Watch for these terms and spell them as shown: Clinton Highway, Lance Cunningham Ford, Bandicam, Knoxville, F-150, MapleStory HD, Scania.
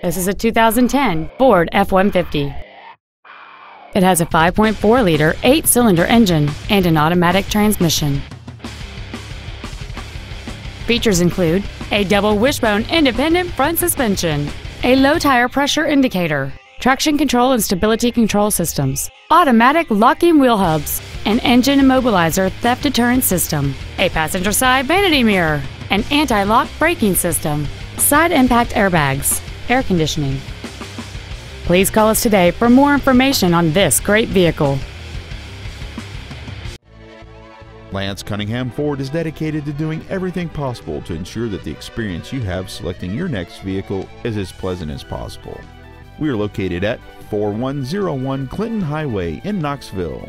This is a 2010 Ford F-150. It has a 5.4-liter, 8-cylinder engine and an automatic transmission. Features include a double wishbone independent front suspension, a low tire pressure indicator, traction control and stability control systems, automatic locking wheel hubs, an engine immobilizer theft deterrent system, a passenger side vanity mirror, an anti-lock braking system, side impact airbags, air conditioning. Please call us today for more information on this great vehicle. Lance Cunningham Ford is dedicated to doing everything possible to ensure that the experience you have selecting your next vehicle is as pleasant as possible. We are located at 4101 Clinton Highway in Knoxville.